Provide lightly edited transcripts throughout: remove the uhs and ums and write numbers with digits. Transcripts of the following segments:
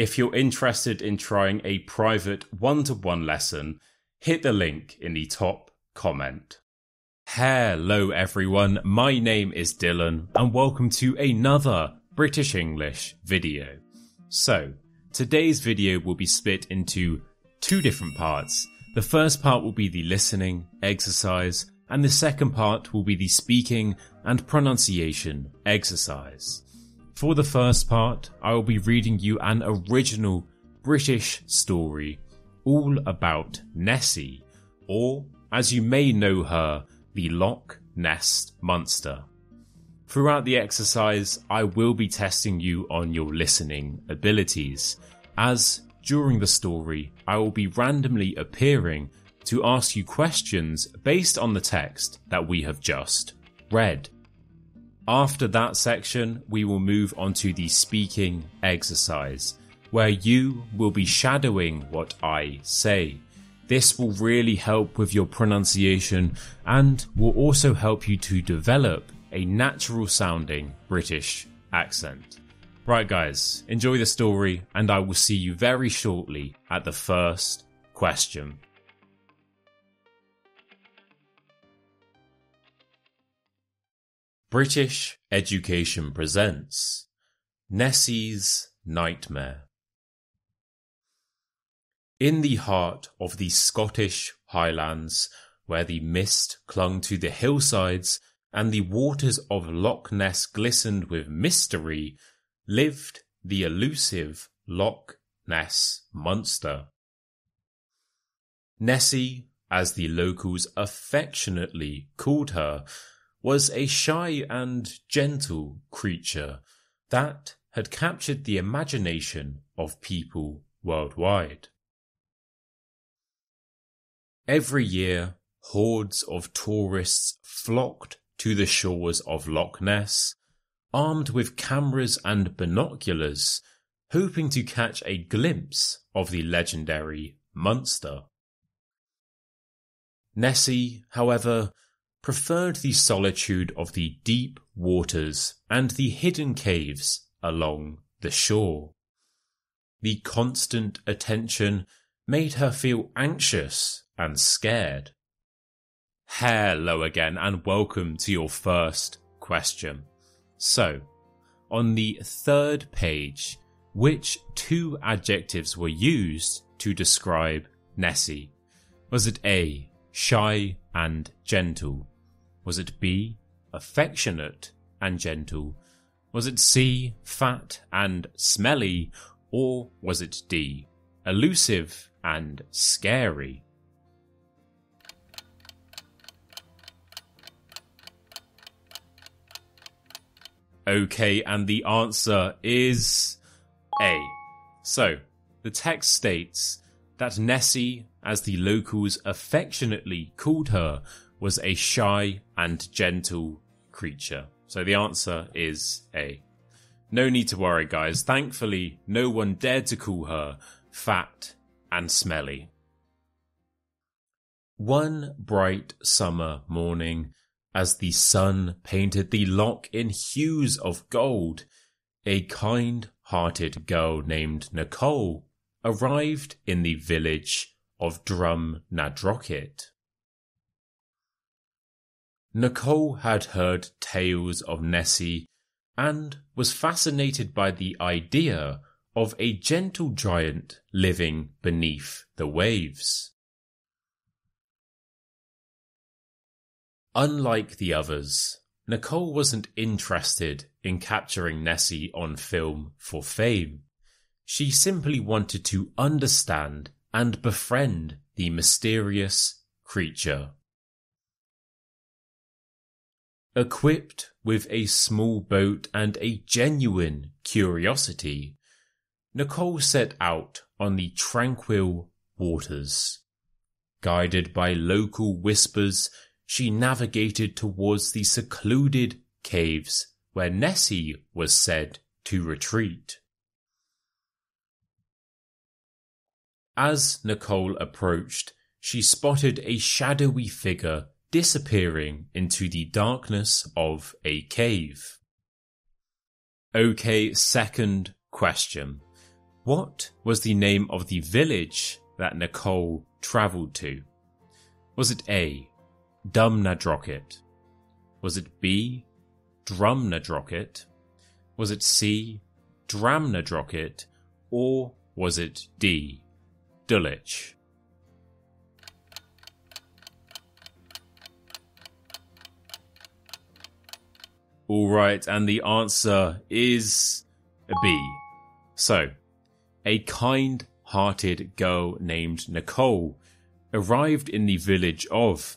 If you're interested in trying a private one-to-one lesson, hit the link in the top comment. Hello everyone, my name is Dylan and welcome to another British English video. So, today's video will be split into two different parts. The first part will be the listening exercise and the second part will be the speaking and pronunciation exercise. For the first part, I will be reading you an original British story all about Nessie, or as you may know her, the Loch Ness Monster. Throughout the exercise, I will be testing you on your listening abilities, as during the story, I will be randomly appearing to ask you questions based on the text that we have just read. After that section, we will move on to the speaking exercise, where you will be shadowing what I say. This will really help with your pronunciation and will also help you to develop a natural sounding British accent. Right guys, enjoy the story and I will see you very shortly at the first question. British Education presents Nessie's Nightmare. In the heart of the Scottish Highlands, where the mist clung to the hillsides and the waters of Loch Ness glistened with mystery, lived the elusive Loch Ness Monster. Nessie, as the locals affectionately called her, was a shy and gentle creature that had captured the imagination of people worldwide. Every year, hordes of tourists flocked to the shores of Loch Ness, armed with cameras and binoculars, hoping to catch a glimpse of the legendary monster. Nessie, however, preferred the solitude of the deep waters and the hidden caves along the shore. The constant attention made her feel anxious and scared. Hello again and welcome to your first question. So, on the third page, which two adjectives were used to describe Nessie? Was it A, shy and gentle? Was it B, affectionate and gentle? Was it C, fat and smelly? Or was it D, elusive and scary? Okay, and the answer is A. So, the text states that Nessie, as the locals affectionately called her, was a shy and gentle creature. So the answer is A. No need to worry guys, thankfully no one dared to call her fat and smelly. One bright summer morning, as the sun painted the loch in hues of gold, a kind-hearted girl named Nicole arrived in the village of Drumnadrochit. Nicole had heard tales of Nessie and was fascinated by the idea of a gentle giant living beneath the waves. Unlike the others, Nicole wasn't interested in capturing Nessie on film for fame. She simply wanted to understand and befriend the mysterious creature. Equipped with a small boat and a genuine curiosity, Nicole set out on the tranquil waters. Guided by local whispers, she navigated towards the secluded caves where Nessie was said to retreat. As Nicole approached, she spotted a shadowy figure disappearing into the darkness of a cave. Okay, second question. What was the name of the village that Nicole travelled to? Was it A, Drumnadrochit? Was it B, Drumnadrochit? Was it C, Drumnadrochit? Or was it D, Dulwich? Alright, and the answer is B. So, a kind-hearted girl named Nicole arrived in the village of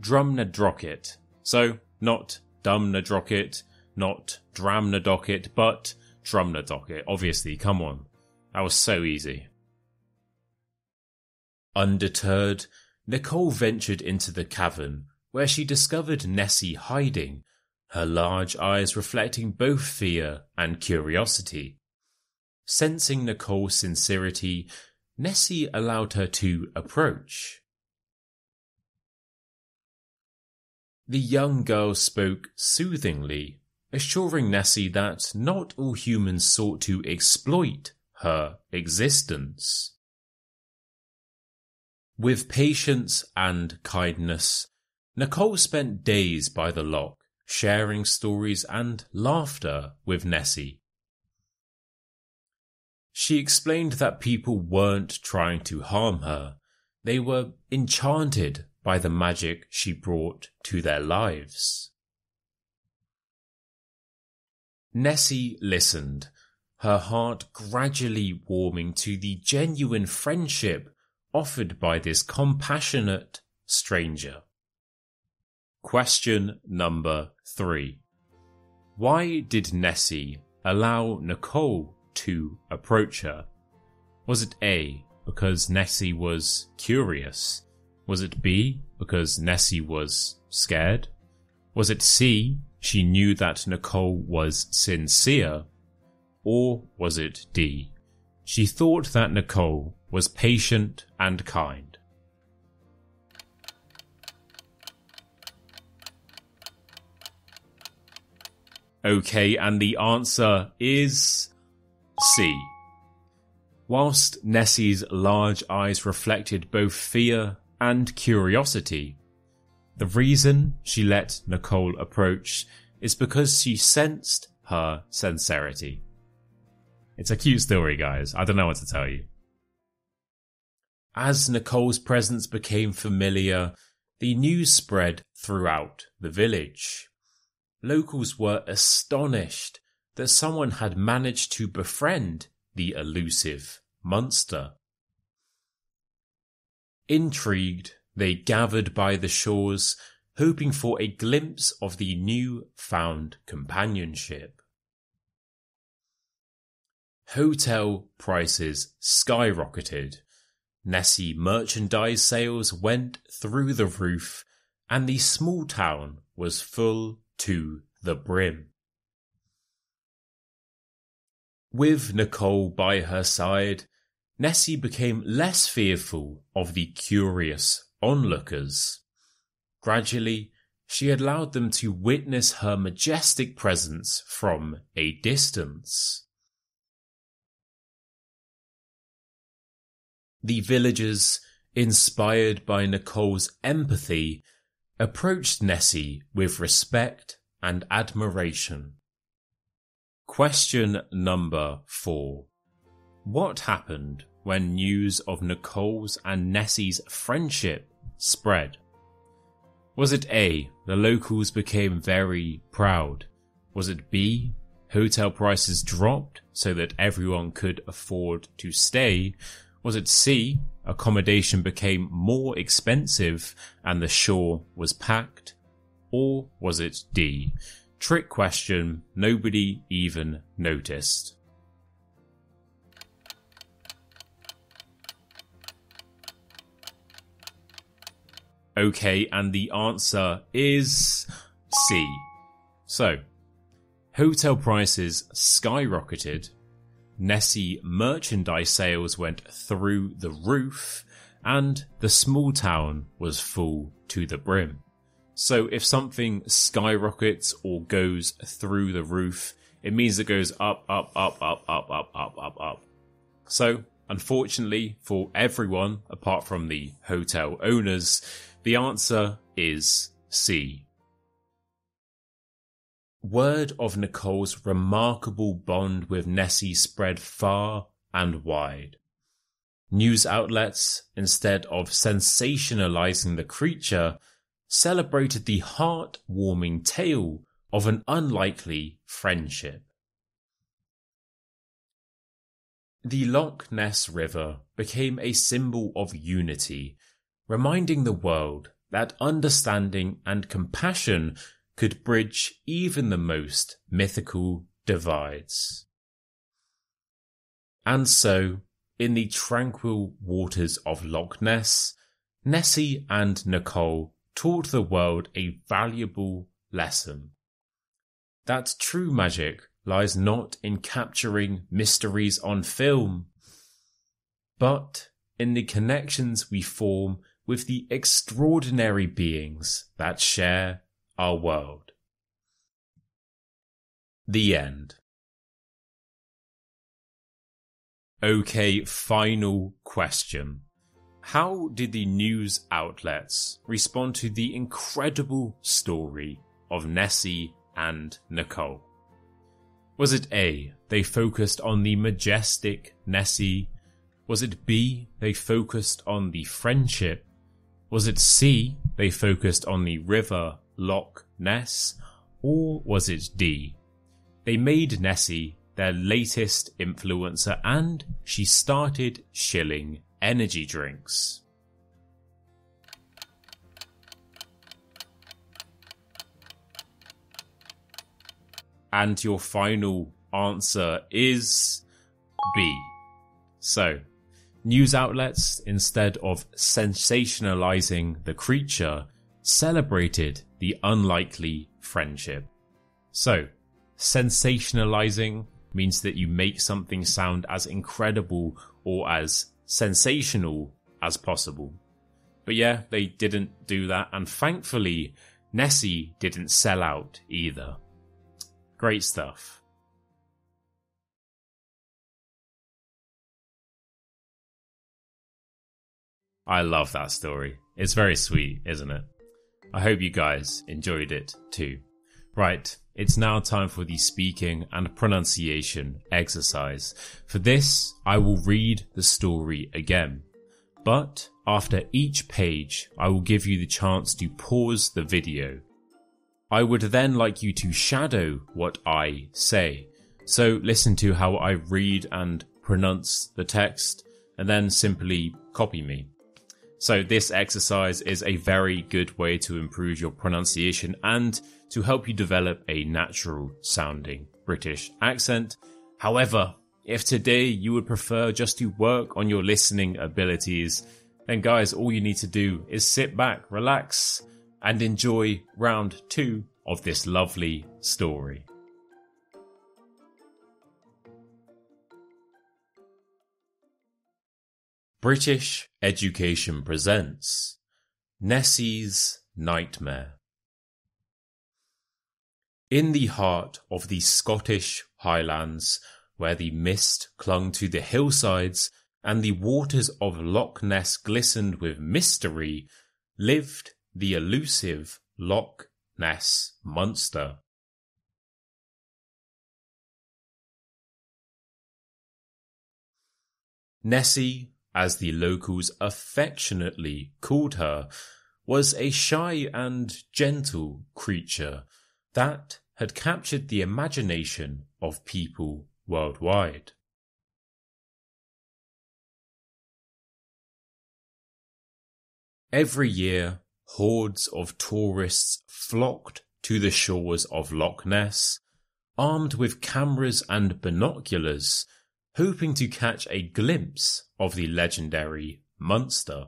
Drumnadrochit. So, not Drumnadrochit, not Drumnadrochit, but Drumnadrochit. Obviously, come on. That was so easy. Undeterred, Nicole ventured into the cavern, where she discovered Nessie hiding, her large eyes reflecting both fear and curiosity. Sensing Nicole's sincerity, Nessie allowed her to approach. The young girl spoke soothingly, assuring Nessie that not all humans sought to exploit her existence. With patience and kindness, Nicole spent days by the loch, sharing stories and laughter with Nessie. She explained that people weren't trying to harm her. They were enchanted by the magic she brought to their lives. Nessie listened, her heart gradually warming to the genuine friendship offered by this compassionate stranger. Question number 3. Why did Nessie allow Nicole to approach her? Was it A, because Nessie was curious? Was it B, because Nessie was scared? Was it C, she knew that Nicole was sincere? Or was it D, she thought that Nicole was patient and kind? Okay, and the answer is C. Whilst Nessie's large eyes reflected both fear and curiosity, the reason she let Nicole approach is because she sensed her sincerity. It's a cute story, guys. I don't know what to tell you. As Nicole's presence became familiar, the news spread throughout the village. Locals were astonished that someone had managed to befriend the elusive monster. Intrigued, they gathered by the shores, hoping for a glimpse of the new-found companionship. Hotel prices skyrocketed, Nessie merchandise sales went through the roof, and the small town was full to the brim. With Nicole by her side, Nessie became less fearful of the curious onlookers. Gradually, she allowed them to witness her majestic presence from a distance. The villagers, inspired by Nicole's empathy, approached Nessie with respect and admiration. Question number 4. What happened when news of Nicole's and Nessie's friendship spread? Was it A, the locals became very proud? Was it B, hotel prices dropped so that everyone could afford to stay? Was it C, accommodation became more expensive and the shore was packed? Or was it D, trick question, nobody even noticed? Okay, and the answer is C. So, hotel prices skyrocketed, Nessie merchandise sales went through the roof, and the small town was full to the brim. So if something skyrockets or goes through the roof, It means it goes up, up, up, up, up, up, up, up, up. So, unfortunately for everyone, apart from the hotel owners, the answer is C. Word of Nicole's remarkable bond with Nessie spread far and wide. News outlets, instead of sensationalizing the creature, celebrated the heart-warming tale of an unlikely friendship. The Loch Ness River became a symbol of unity, reminding the world that understanding and compassion could bridge even the most mythical divides. And so, in the tranquil waters of Loch Ness, Nessie and Nicole taught the world a valuable lesson. That true magic lies not in capturing mysteries on film, but in the connections we form with the extraordinary beings that share our world. The end. Okay, final question. How did the news outlets respond to the incredible story of Nessie and Nicole? Was it A, they focused on the majestic Nessie? Was it B, they focused on the friendship? Was it C, they focused on the river Loch Ness? Or was it D, they made Nessie their latest influencer and she started shilling energy drinks? And your final answer is B. So, news outlets, instead of sensationalizing the creature, celebrated the unlikely friendship. So, sensationalizing means that you make something sound as incredible or as sensational as possible. But yeah, they didn't do that, and thankfully, Nessie didn't sell out either. Great stuff. I love that story. It's very sweet, isn't it? I hope you guys enjoyed it too. Right, it's now time for the speaking and pronunciation exercise. For this, I will read the story again. But after each page, I will give you the chance to pause the video. I would then like you to shadow what I say. So listen to how I read and pronounce the text and then simply copy me. So this exercise is a very good way to improve your pronunciation and to help you develop a natural sounding British accent. However, if today you would prefer just to work on your listening abilities, then guys, all you need to do is sit back, relax, and enjoy round 2 of this lovely story. British Education Presents Nessie's Nightmare. In the heart of the Scottish Highlands, where the mist clung to the hillsides and the waters of Loch Ness glistened with mystery, lived the elusive Loch Ness Monster. Nessie, as the locals affectionately called her, was a shy and gentle creature that had captured the imagination of people worldwide. Every year, hordes of tourists flocked to the shores of Loch Ness, armed with cameras and binoculars, hoping to catch a glimpse of the legendary monster.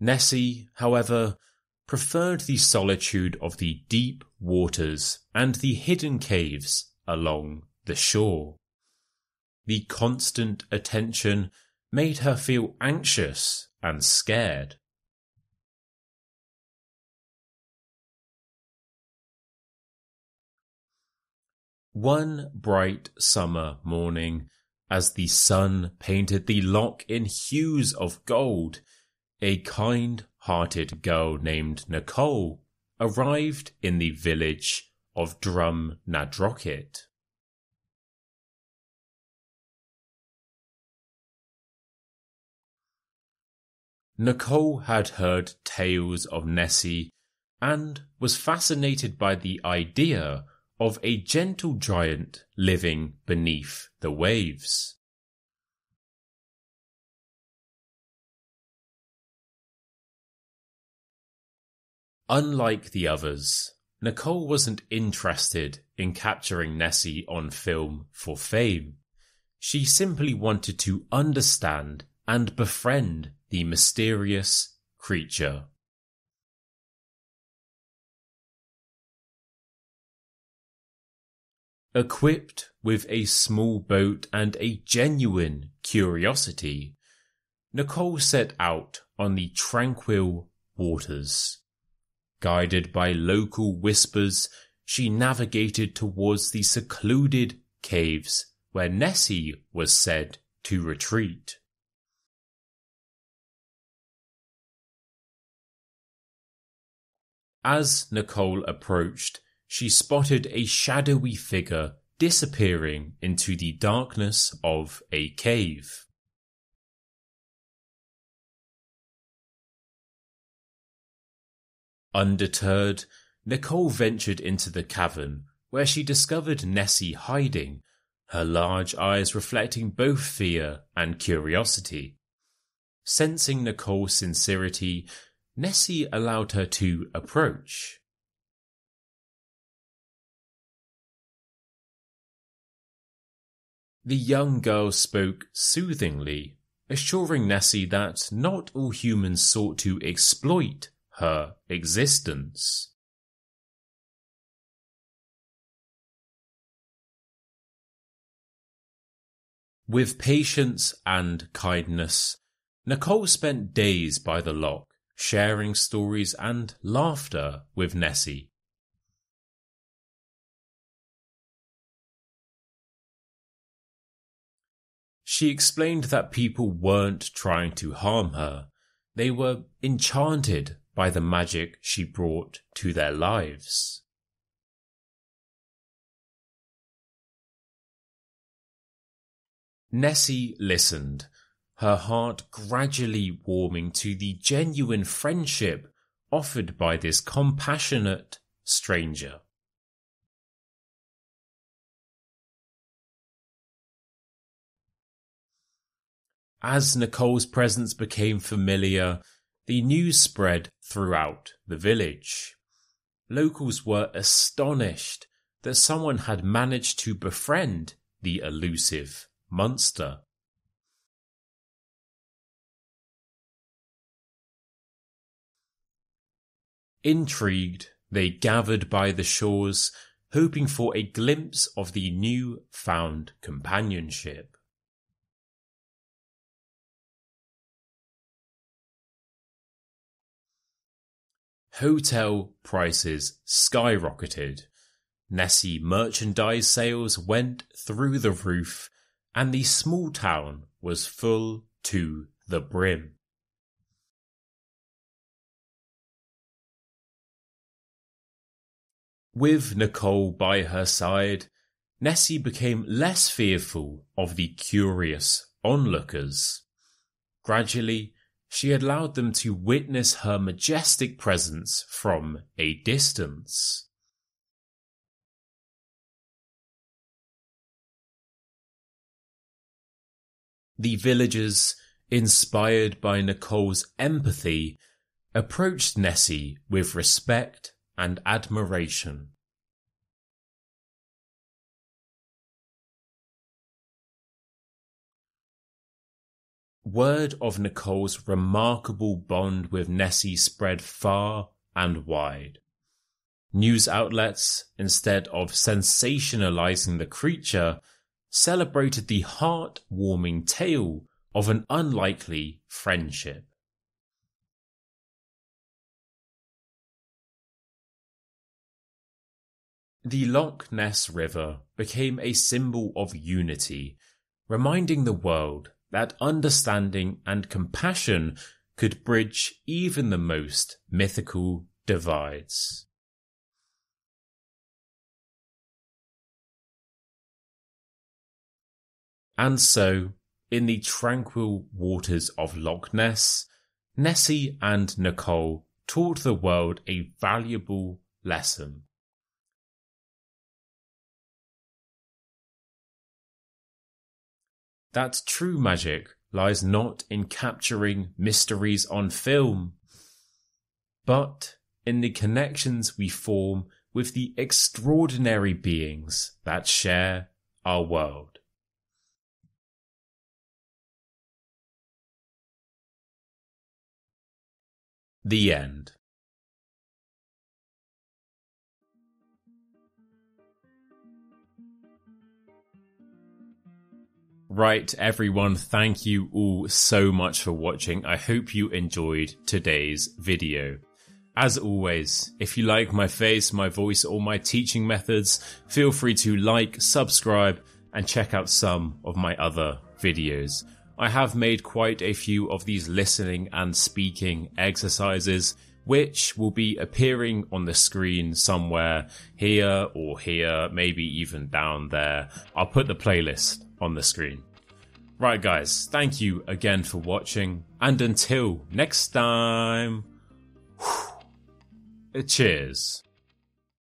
Nessie, however, preferred the solitude of the deep waters and the hidden caves along the shore. The constant attention made her feel anxious and scared. One bright summer morning, as the sun painted the loch in hues of gold, a kind-hearted girl named Nicole arrived in the village of Drumnadrochit. Nicole had heard tales of Nessie and was fascinated by the idea of a gentle giant living beneath the waves. Unlike the others, Nicole wasn't interested in capturing Nessie on film for fame. She simply wanted to understand and befriend the mysterious creature. Equipped with a small boat and a genuine curiosity, Nicole set out on the tranquil waters. Guided by local whispers, she navigated towards the secluded caves where Nessie was said to retreat. As Nicole approached, she spotted a shadowy figure disappearing into the darkness of a cave. Undeterred, Nicole ventured into the cavern, where she discovered Nessie hiding, her large eyes reflecting both fear and curiosity. Sensing Nicole's sincerity, Nessie allowed her to approach. The young girl spoke soothingly, assuring Nessie that not all humans sought to exploit her existence. With patience and kindness, Nicole spent days by the loch, sharing stories and laughter with Nessie. She explained that people weren't trying to harm her. They were enchanted by the magic she brought to their lives. Nessie listened, her heart gradually warming to the genuine friendship offered by this compassionate stranger. As Nicole's presence became familiar, the news spread throughout the village. Locals were astonished that someone had managed to befriend the elusive monster. Intrigued, they gathered by the shores, hoping for a glimpse of the new-found companionship. Hotel prices skyrocketed, Nessie merchandise sales went through the roof, and the small town was full to the brim. With Nicole by her side, Nessie became less fearful of the curious onlookers. Gradually, she allowed them to witness her majestic presence from a distance. The villagers, inspired by Nicole's empathy, approached Nessie with respect and admiration. Word of Nicole's remarkable bond with Nessie spread far and wide. News outlets, instead of sensationalizing the creature, celebrated the heart-warming tale of an unlikely friendship. The Loch Ness River became a symbol of unity, reminding the world that understanding and compassion could bridge even the most mythical divides. And so, in the tranquil waters of Loch Ness, Nessie and Nicole taught the world a valuable lesson. That true magic lies not in capturing mysteries on film, but in the connections we form with the extraordinary beings that share our world. The end. Right, everyone, thank you all so much for watching. I hope you enjoyed today's video. As always, if you like my face, my voice, or my teaching methods, feel free to like, subscribe, and check out some of my other videos. I have made quite a few of these listening and speaking exercises, which will be appearing on the screen somewhere here or here, maybe even down there. I'll put the playlist on the screen. Right guys, thank you again for watching, and until next time, cheers.